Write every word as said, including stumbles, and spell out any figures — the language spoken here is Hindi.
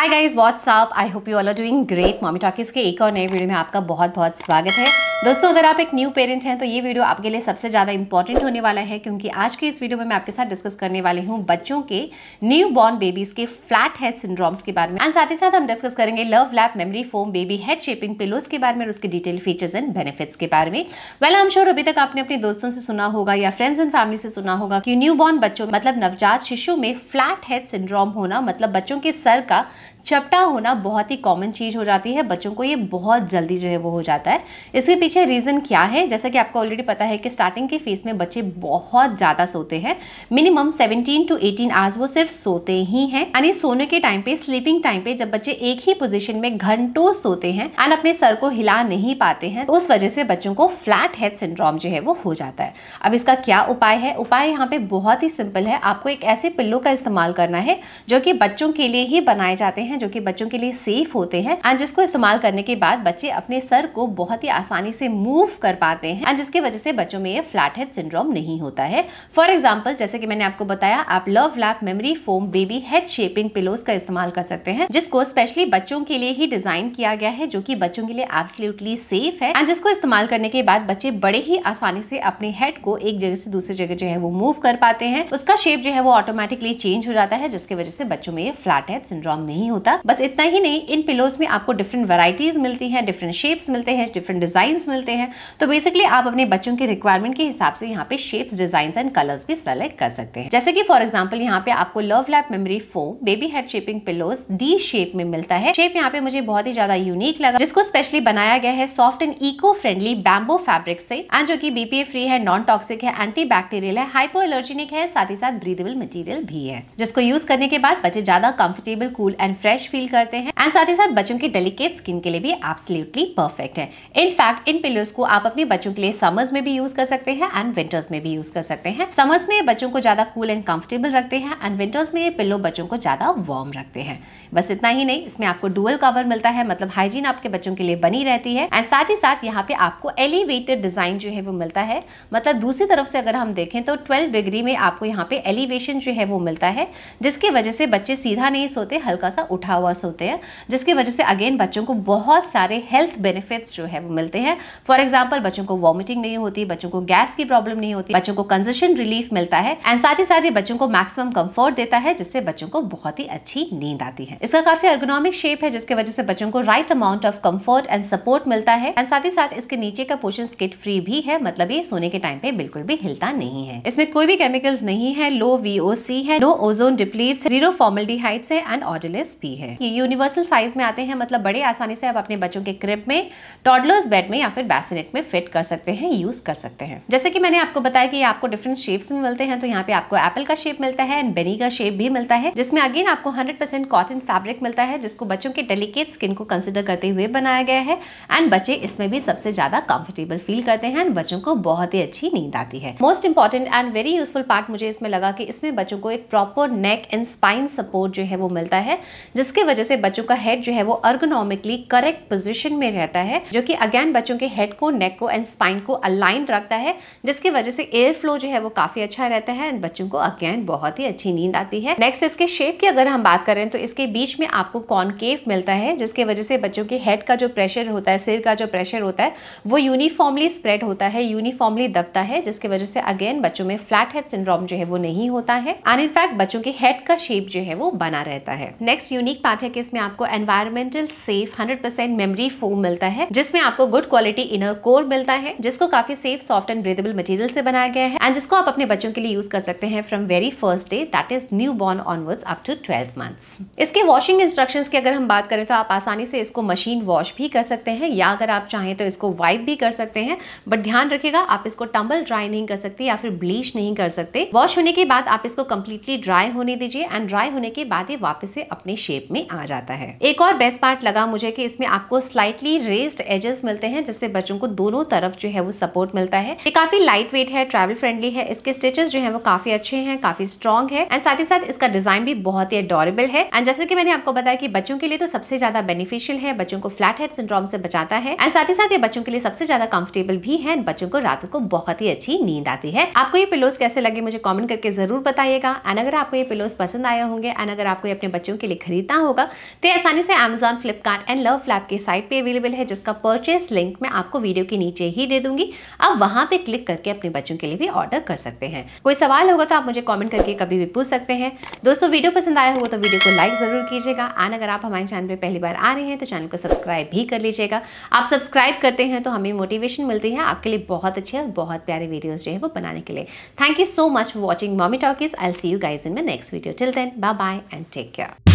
Hi guys what's up, I hope you all are doing great. Mommy talkies के एक और नए वीडियो में आपका बहुत बहुत स्वागत है। दोस्तों, अगर आप एक न्यू पेरेंट हैं तो ये वीडियो आपके लिए सबसे ज़्यादा इंपॉर्टेंट होने वाला है, क्योंकि आज के इस वीडियो में मैं आपके साथ डिस्कस करने वाली हूँ बच्चों के न्यू बॉर्न बेबीज़ के फ्लैट हेड सिंड्रोम्स के बारे में, और साथ ही साथ हम डिस्कस करेंगे love lap memory foam baby head shaping pillows के बारे में, उसके डिटेल फीचर्स एंड बेनिफिट्स के बारे में। वेल, आई एम श्योर अभी तक आपने अपने दोस्तों से सुना होगा या फ्रेंड्स एंड फैमिली से सुना होगा कि न्यू बॉर्न बच्चों मतलब नवजात शिशु में फ्लैट हेड सिंड्रोम होना मतलब बच्चों के सर का चपटा होना बहुत ही कॉमन चीज़ हो जाती है। बच्चों को ये बहुत जल्दी जो है वो हो जाता है। इसके पीछे रीज़न क्या है, जैसा कि आपको ऑलरेडी पता है कि स्टार्टिंग के फेस में बच्चे बहुत ज़्यादा सोते हैं। Minimum seventeen to eighteen hours वो सिर्फ सोते ही हैं, यानी सोने के टाइम पे, स्लीपिंग टाइम पे जब बच्चे एक ही पोजिशन में घंटों सोते हैं एंड अपने सर को हिला नहीं पाते हैं, तो उस वजह से बच्चों को फ्लैट हेड सिंड्रोम जो है वो हो जाता है। अब इसका क्या उपाय है? उपाय यहाँ पे बहुत ही सिंपल है। आपको एक ऐसे पिल्लो का इस्तेमाल करना है जो कि बच्चों के लिए ही बनाए जाते हैं, जो कि बच्चों के लिए सेफ होते हैं और जिसको इस्तेमाल करने के बाद बच्चे अपने सर को बहुत ही आसानी से मूव कर पाते हैं और जिसके वजह से बच्चों में ये फ्लैट हेड सिंड्रोम नहीं होता है। फॉर एग्जांपल, जैसे कि मैंने आपको बताया, आप love lap memory foam baby head shaping pillows का इस्तेमाल कर सकते हैं, जिसको स्पेशली बच्चों के लिए ही डिजाइन किया गया है, जो कि बच्चों के लिए एब्सोल्युटली सेफ है और जिसको इस्तेमाल करने के बाद बच्चे बड़े ही आसानी से अपने हेड को एक जगह से दूसरी जगह जो है वो मूव कर पाते हैं। उसका शेप जो है वो ऑटोमेटिकली चेंज हो जाता है, जिसकी वजह से बच्चों में ये फ्लैट हेड सिंड्रोम नहीं होता। बस इतना ही नहीं, इन पिलोज में आपको डिफरेंट वैरायटीज मिलती हैं, डिफरेंट शेप्स मिलते हैं, डिफरेंट डिजाइन्स मिलते हैं। तो बेसिकली आप अपने बच्चों के रिक्वायरमेंट के हिसाब से यहाँ पे शेप्स, डिजाइन्स एंड कलर्स भी सेलेक्ट कर सकते हैं। जैसे कि फॉर एग्जांपल यहाँ पे आपको love lap memory foam baby head shaping pillows D shape में मिलता है। शेप यहाँ पे मुझे बहुत ही ज्यादा यूनिक लगा, जिसको स्पेशली बनाया गया है soft and eco friendly bamboo fabric से, एंड जो की बीपीए फ्री है, नॉन टॉक्सिक है, एंटी बैक्टीरियल है, हाइपो एलर्जेनिक है, साथ ही साथ ब्रीदेबल मटीरियल भी है, जिसको यूज करने के बाद बच्चे ज्यादा comfortable, cool and fresh feel करते हैं एंड साथ ही साथ बच्चों की डेलिकेट स्किन के लिए भी एब्सोल्युटली परफेक्ट है। इनफैक्ट इन पिलोज को आप अपने बच्चों के लिए समर्स में भी यूज कर सकते हैं एंड विंटर्स में भी यूज कर सकते हैं। समर्स में बच्चों को ज्यादा कूल एंड कंफर्टेबल रखते हैं एंड विंटर्स में ये पिलो बच्चों को ज्यादा वार्म रखते हैं। बस इतना ही नहीं, इसमें आपको डुअल कवर मिलता है, मतलब हाइजीन आपके बच्चों के लिए बनी रहती है एंड साथ ही साथ यहाँ पे आपको एलिवेटेड डिजाइन जो है वो मिलता है, मतलब दूसरी तरफ से अगर हम देखें तो ट्वेल्व डिग्री में आपको यहाँ पे एलिवेशन जो है वो मिलता है, जिसकी वजह से बच्चे सीधा नहीं सोते, हल्का सा उठा हुआ सोते हैं, जिसकी वजह से अगेन बच्चों को बहुत सारे हेल्थ बेनिफिट्स जो है वो मिलते हैं। फॉर एग्जांपल, बच्चों को वॉमिटिंग नहीं होती, बच्चों को गैस की प्रॉब्लम नहीं होती, बच्चों को कंजेशन रिलीफ मिलता है एंड साथ ही साथ ये बच्चों को मैक्सिमम कंफर्ट देता है, जिससे बच्चों को बहुत ही अच्छी नींद आती है। इसका काफी एर्गोनॉमिक शेप है, जिसकी वजह से बच्चों को right amount of comfort and support मिलता है एंड साथ ही साथ इसके नीचे का पोर्शन स्किड फ्री भी है, मतलब ये सोने के टाइम पे बिल्कुल भी हिलता नहीं है। इसमें कोई भी केमिकल्स नहीं है, लो वीओसी है, लो ओजोन डिप्लीट्स, जीरो फॉर्मल्डिहाइड्स है एंड ऑर्डेलिस भी है। ये यूनिवर्सल साइज में आते हैं, मतलब बड़े आसानी से आप अपने बच्चों के क्रिब में, टॉडलर्स बेड में या फिर बैसिनेट में फिट कर सकते हैं, यूज कर सकते हैं। जैसे कि मैंने आपको बताया कि आपको डिफरेंट शेप्स में मिलते हैं, तो यहाँ पे आपको एप्पल का शेप मिलता है एंड बेनी का शेप भी मिलता है, जिसमें अगेन आपको हंड्रेड परसेंट कॉटन फैब्रिक मिलता है, जिसको बच्चों के डेलिकेट स्किन को कंसिडर करते हुए बनाया गया है एंड बच्चे इसमें भी सबसे ज्यादा कंफर्टेबल फील करते हैं एंड बच्चों को बहुत ही अच्छी नींद आती है। Most important and very useful part मुझे इसमें लगा कि इसमें बच्चों को एक proper neck and spine support जो है वो मिलता है, जिसके वजह से बच्चों का हेड जो है वो अर्गोनॉमिकली करेक्ट पोजीशन में रहता है, जो कि अगेन बच्चों के हेड को, नेक को एंड स्पाइन को अलाइंड रखता है, जिसकी वजह से एयर फ्लो जो है वो काफी अच्छा रहता है एंड बच्चों को अगेन बहुत ही अच्छी नींद आती है। नेक्स्ट, इसके शेप की अगर हम बात करें तो इसके बीच में आपको कॉनकेव मिलता है, जिसकी वजह से बच्चों के हेड का जो प्रेशर होता है, सिर का जो प्रेशर होता है, वो यूनिफॉर्मली स्प्रेड होता है, यूनिफॉर्मली दबता है, जिसकी वजह से अगेन बच्चों में फ्लैट हेड सिंड्रोम जो है वो नहीं होता है एंड इनफैक्ट बच्चों के हेड का शेप जो है वो बना रहता है। नेक्स्ट यूनिक पार्ट है कि इसमें आपको environmental safe hundred percent memory foam मिलता है, जिसमें आपको गुड क्वालिटी इनर कोर मिलता है, जिसको काफी safe, soft and breathable material से बनाया गया है एंड जिसको आप अपने बच्चों के लिए यूज कर सकते हैं from very first day, that is new born onwards up to twelve months. इसके वॉशिंग इंस्ट्रक्शंस की अगर हम बात करें तो आप आसानी से इसको मशीन वॉश भी कर सकते हैं या अगर आप चाहें तो इसको वाइप भी कर सकते हैं, बट ध्यान रखिएगा आप इसको टम्बल ड्राई नहीं कर सकते या फिर ब्लीच नहीं कर सकते। वॉश होने के बाद आप इसको कंप्लीटली ड्राई होने दीजिए एंड ड्राई होने के बाद ये वापस से अपने शेप में आ जाता है। एक और बेस्ट पार्ट लगा मुझे कि इसमें आपको स्लाइटली रेज्ड एजेस मिलते हैं, जिससे बच्चों को दोनों तरफ जो है वो सपोर्ट मिलता है। ये काफी लाइट वेट है, ट्रैवल फ्रेंडली है, इसके स्टिचेस जो है वो काफी अच्छे हैं, काफी स्ट्रॉन्ग है एंड साथ ही साथ इसका डिजाइन भी बहुत ही एडोरेबल है एंड जैसे कि मैंने आपको बताया कि बच्चों के लिए तो सबसे ज्यादा बेनिफिशियल है, बच्चों को फ्लैट हेड सिंड्रोम से बचाता है एंड साथ ही साथ ये बच्चों के लिए सबसे ज्यादा कंफर्टेबल भी है, बच्चों को रात को बहुत ही अच्छी नींद आती है। आपको ये पिलोज कैसे लगे मुझे कॉमेंट करके जरूर बताइएगा एंड अगर आपको ये पिलोज पसंद आए होंगे एंड अगर आपको अपने बच्चों के लिए खरीद खरीदना होगा तो ये आसानी से अमेजॉन, फ्लिपकार्ट एंड लवलैप के साइट पे अवेलेबल है, जिसका परचेस लिंक मैं आपको वीडियो के नीचे ही दे दूंगी। आप वहाँ पे क्लिक करके अपने बच्चों के लिए भी ऑर्डर कर सकते हैं। कोई सवाल होगा तो आप मुझे कॉमेंट करके कभी भी पूछ सकते हैं। दोस्तों, वीडियो पसंद आया होगा तो वीडियो को लाइक जरूर कीजिएगा और अगर आप हमारे चैनल पर पहली बार आ रहे हैं तो चैनल को सब्सक्राइब भी कर लीजिएगा। आप सब्सक्राइब करते हैं तो हमें मोटिवेशन मिलती है आपके लिए बहुत अच्छे और बहुत प्यारे वीडियोज जो है वो बनाने के लिए। Thank you so much for watching mommy talkies. I will see you guys in my next video. Till then, bye bye and take care.